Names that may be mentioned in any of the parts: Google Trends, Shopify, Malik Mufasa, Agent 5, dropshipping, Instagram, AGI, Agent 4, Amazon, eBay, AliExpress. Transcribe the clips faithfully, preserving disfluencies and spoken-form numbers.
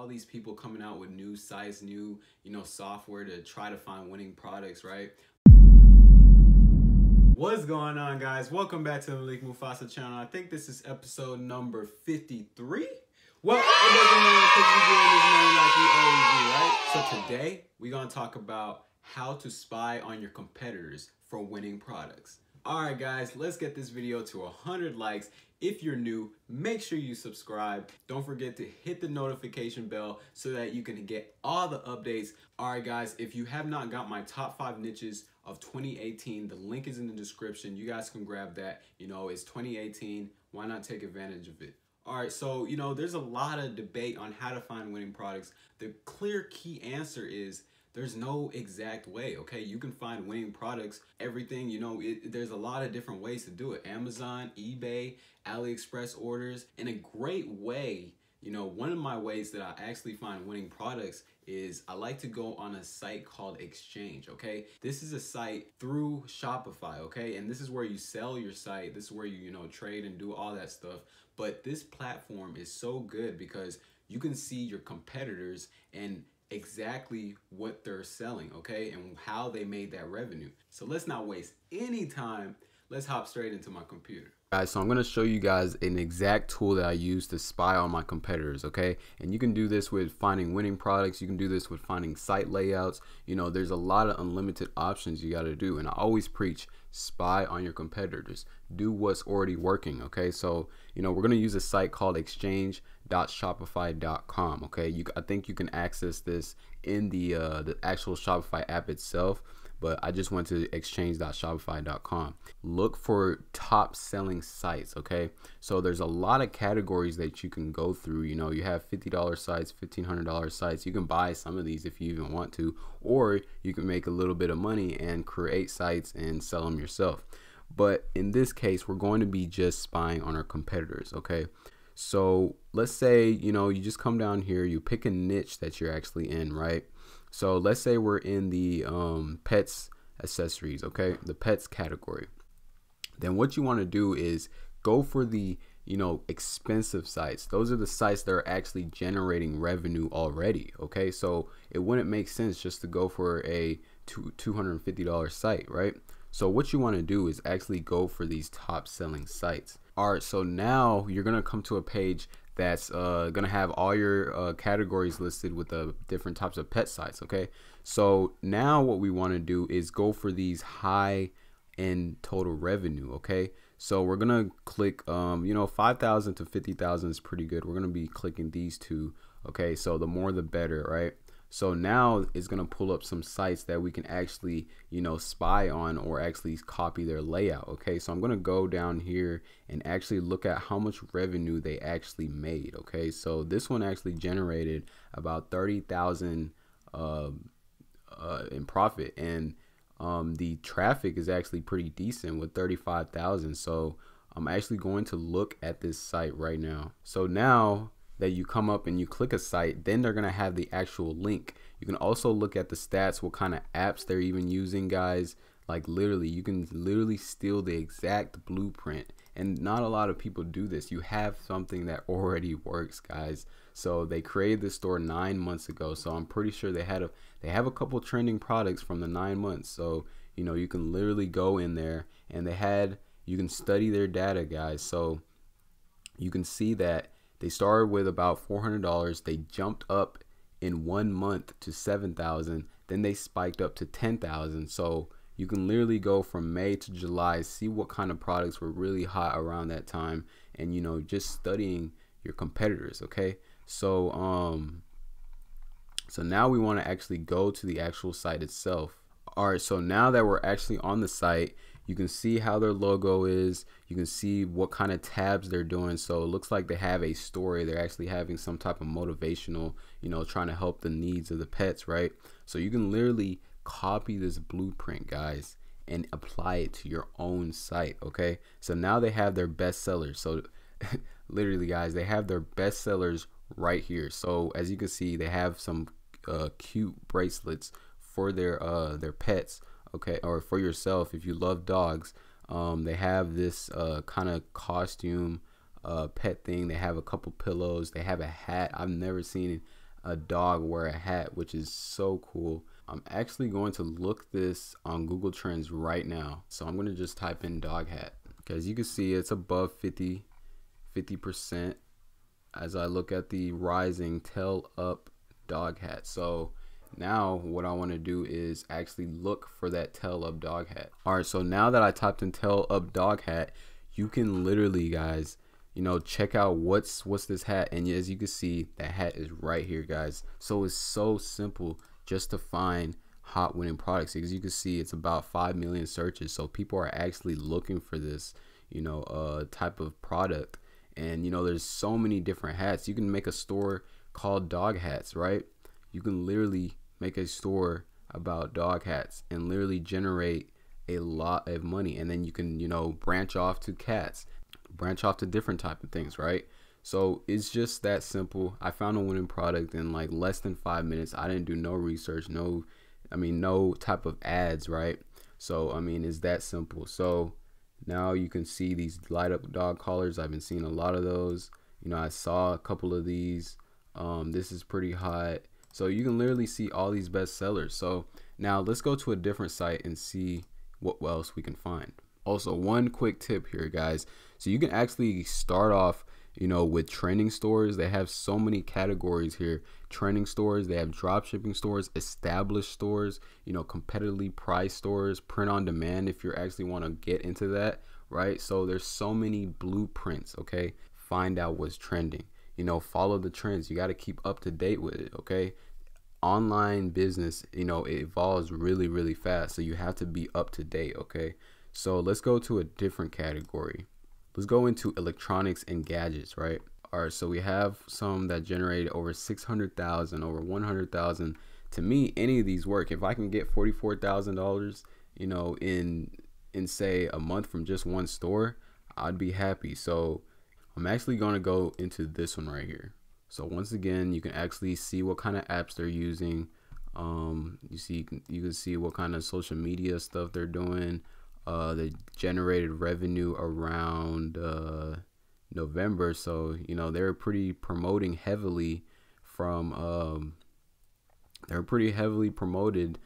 all these people coming out with new sites, new, you know, software to try to find winning products, right? What's going on, guys? Welcome back to the Malik Mufasa channel. I think this is episode number fifty-three. Well, it doesn't matter because we're doing this money like we always do, right? So today, we're going to talk about how to spy on your competitors for winning products. Alright guys, let's get this video to one hundred likes. If you're new, make sure you subscribe. Don't forget to hit the notification bell so that you can get all the updates. Alright guys, if you have not got my top five niches of twenty eighteen, the link is in the description. You guys can grab that. You know, it's twenty eighteen. Why not take advantage of it? Alright, so you know, there's a lot of debate on how to find winning products. The clear key answer is there's no exact way, okay? You can find winning products, everything, you know, it, there's a lot of different ways to do it. Amazon, eBay, AliExpress orders. And a great way, you know, one of my ways that I actually find winning products is I like to go on a site called Exchange, okay? This is a site through Shopify, okay? And this is where you sell your site. This is where you, you know, trade and do all that stuff. But this platform is so good because you can see your competitors and exactly what they're selling, okay, and how they made that revenue. So let's not waste any time. Let's hop straight into my computer. Guys, so I'm going to show you guys an exact tool that I use to spy on my competitors, okay? And you can do this with finding winning products. You can do this with finding site layouts. You know, there's a lot of unlimited options you got to do. And I always preach, spy on your competitors. Do what's already working, okay? So, you know, we're going to use a site called exchange dot shopify dot com, okay? You, I think you can access this in the, uh, the actual Shopify app itself. But I just went to exchange dot shopify dot com. Look for top selling sites, okay? So there's a lot of categories that you can go through. You know, you have fifty dollar sites, fifteen hundred dollar sites. You can buy some of these if you even want to, or you can make a little bit of money and create sites and sell them yourself. But in this case, we're going to be just spying on our competitors, okay? So let's say, you know, you just come down here, you pick a niche that you're actually in, right? So let's say we're in the um, pets accessories, okay, the pets category. Then what you want to do is go for the, you know, expensive sites. Those are the sites that are actually generating revenue already, okay? So it wouldn't make sense just to go for a two hundred fifty dollar site, right? So what you want to do is actually go for these top selling sites. All right, so now you're going to come to a page that's uh, gonna have all your uh, categories listed with the different types of pet sites, okay? So now what we wanna do is go for these high end total revenue, okay? So we're gonna click, um, you know, five thousand to fifty thousand is pretty good. We're gonna be clicking these two, okay? So the more the better, right? So now it's gonna pull up some sites that we can actually, you know, spy on or actually copy their layout, okay? So I'm gonna go down here and actually look at how much revenue they actually made, okay? So this one actually generated about thirty thousand uh, uh, in profit, and um, the traffic is actually pretty decent with thirty-five thousand. So I'm actually going to look at this site right now. So now that you come up and you click a site, then they're gonna have the actual link. You can also look at the stats, what kind of apps they're even using, guys. Like literally, you can literally steal the exact blueprint, and not a lot of people do this. You have something that already works, guys. So they created this store nine months ago, so I'm pretty sure they had a they have a couple trending products from the nine months. So you know, you can literally go in there, and they had, you can study their data, guys. So you can see that they started with about four hundred dollars. They jumped up in one month to seven thousand. Then they spiked up to ten thousand. So you can literally go from May to July, see what kind of products were really hot around that time, and you know, just studying your competitors. Okay, so um, so now we want to actually go to the actual site itself. All right, so now that we're actually on the site, you can see how their logo is. You can see what kind of tabs they're doing. So it looks like they have a story. They're actually having some type of motivational, you know, trying to help the needs of the pets, right? So you can literally copy this blueprint, guys, and apply it to your own site, okay? So now they have their best sellers. So literally, guys, they have their best sellers right here. So as you can see, they have some uh, cute bracelets for their uh, their pets. Okay, or for yourself if you love dogs. Um, they have this uh, kind of costume uh, pet thing. They have a couple pillows. They have a hat. I've never seen a dog wear a hat, which is so cool. I'm actually going to look this on Google Trends right now. So I'm going to just type in dog hat. Okay, as you can see, it's above fifty percent as I look at the rising tail up dog hat. So now what I want to do is actually look for that tail up dog hat. All right, so now that I typed in tail up dog hat, you can literally, guys, you know, check out what's what's this hat, and as you can see, the hat is right here, guys. So it's so simple just to find hot winning products. As you can see, it's about five million searches, so people are actually looking for this, you know, uh type of product. And you know, there's so many different hats. You can make a store called dog hats, right? You can literally make a store about dog hats and literally generate a lot of money. And then you can, you know, branch off to cats, branch off to different type of things, right? So it's just that simple. I found a winning product in like less than five minutes. I didn't do no research, no I mean no type of ads, right? So I mean, it's that simple. So now you can see these light up dog collars. I've been seeing a lot of those. You know, I saw a couple of these. Um, this is pretty hot. So you can literally see all these best sellers. So now let's go to a different site and see what else we can find. Also, one quick tip here, guys. So you can actually start off, you know, with trending stores. They have so many categories here. Trending stores, they have drop shipping stores, established stores, you know, competitively priced stores, print on demand if you actually want to get into that, right? So there's so many blueprints, okay? Find out what's trending. You know, follow the trends. You got to keep up to date with it, okay? Online business, you know, it evolves really, really fast. So you have to be up to date, okay? So let's go to a different category. Let's go into electronics and gadgets, right? All right, so we have some that generated over six hundred thousand, over one hundred thousand. To me, any of these work. If I can get forty-four thousand dollars, you know, in in say a month from just one store, I'd be happy. So I'm actually going to go into this one right here. So once again, you can actually see what kind of apps they're using. Um, you see, you can, you can see what kind of social media stuff they're doing. Uh, they generated revenue around uh, November. So, you know, they're pretty promoting heavily from, um, they're pretty heavily promoted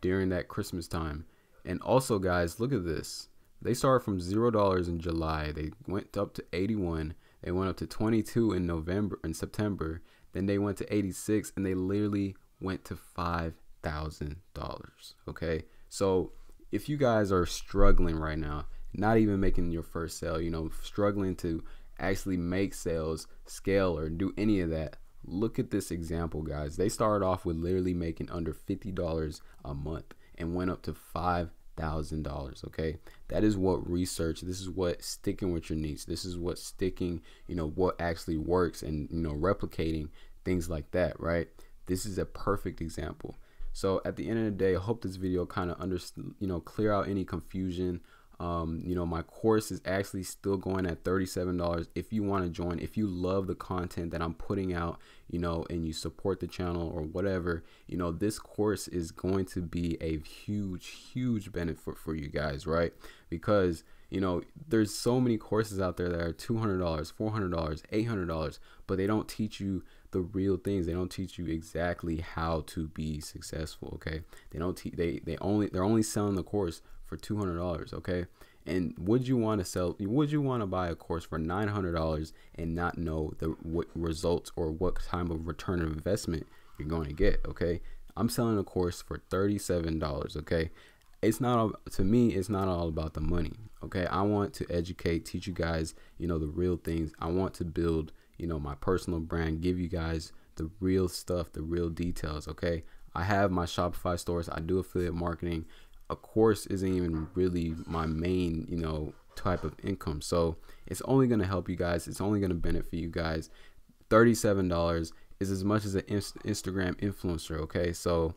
during that Christmas time. And also, guys, look at this. They started from zero dollars in July. They went up to eighty-one. They went up to twenty-two in November and September. Then they went to eighty-six, and they literally went to five thousand dollars. Okay. So if you guys are struggling right now, not even making your first sale, you know, struggling to actually make sales, scale, or do any of that, look at this example, guys. They started off with literally making under fifty dollars a month and went up to five thousand dollars. Okay, that is what research, this is what sticking with your niche, this is what sticking, you know, what actually works, and you know, replicating things like that, right? This is a perfect example. So at the end of the day, I hope this video kind of under you know clear out any confusion. Um, you know, my course is actually still going at thirty-seven dollars. If you want to join, if you love the content that I'm putting out, you know, and you support the channel or whatever, you know, this course is going to be a huge, huge benefit for you guys, right? Because, you know, there's so many courses out there that are two hundred dollars, four hundred dollars, eight hundred dollars, but they don't teach you the real things. They don't teach you exactly how to be successful, okay? They don't te- they they only they're only selling the course for two hundred dollars, okay? And would you want to sell would you want to buy a course for nine hundred dollars and not know the what results or what time of return of investment you're going to get, okay? I'm selling a course for thirty-seven dollars, okay? It's not all, to me, it's not all about the money, okay? I want to educate, teach you guys, you know, the real things. I want to build, you know, my personal brand, give you guys the real stuff, the real details, okay? I have my Shopify stores, I do affiliate marketing. A course isn't even really my main, you know, type of income. So it's only going to help you guys. It's only going to benefit you guys. thirty-seven dollars is as much as an Instagram influencer, okay? So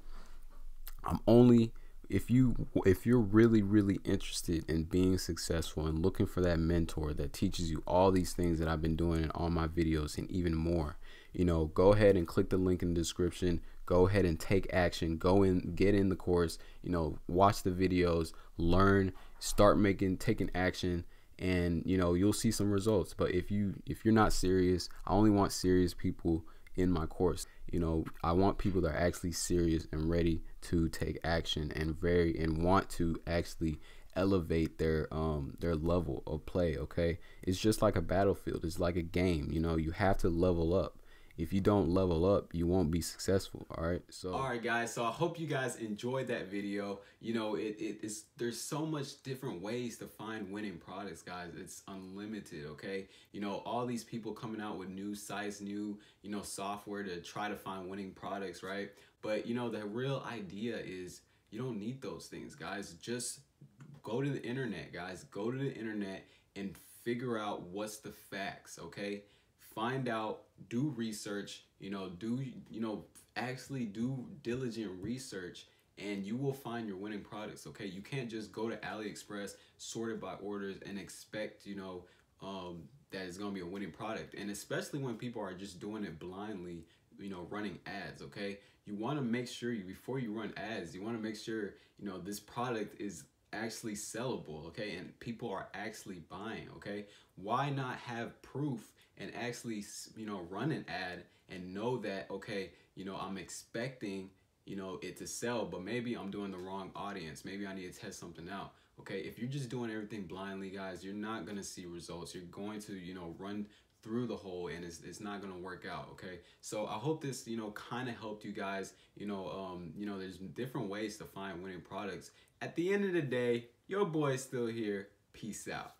I'm only, if you if you're really, really interested in being successful and looking for that mentor that teaches you all these things that I've been doing in all my videos and even more, you know, go ahead and click the link in the description. Go ahead and take action. Go in, get in the course, you know, watch the videos, learn, start making, taking action, and you know, you'll see some results. But if you if you're not serious, I only want serious people in my course. You know, I want people that are actually serious and ready to take action and very and want to actually elevate their um their level of play. Okay, it's just like a battlefield, it's like a game. You know, you have to level up. If you don't level up, you won't be successful. All right, so all right guys, so I hope you guys enjoyed that video. You know, it, it is there's so much different ways to find winning products, guys. It's unlimited. Okay, you know, all these people coming out with new sites, new you know software to try to find winning products, right? But you know, the real idea is you don't need those things, guys. Just go to the internet, guys. Go to the internet and figure out what's the facts, okay? Find out, do research, you know, do, you know, actually do diligent research, and you will find your winning products, okay? You can't just go to AliExpress, sort it by orders, and expect, you know, um, that it's gonna be a winning product. And especially when people are just doing it blindly, you know, running ads, okay? You wanna make sure, you before you run ads, you wanna make sure, you know, this product is actually sellable, okay, and people are actually buying, okay? Why not have proof and actually, you know, run an ad and know that, okay, you know, I'm expecting, you know, it to sell, but maybe I'm doing the wrong audience, maybe I need to test something out, okay? If you're just doing everything blindly, guys, you're not gonna see results. You're going to, you know, run through the hole, and it's, it's not gonna work out, okay? So I hope this, you know, kind of helped you guys. You know, um, you know, there's different ways to find winning products. At the end of the day, your boy is still here. Peace out.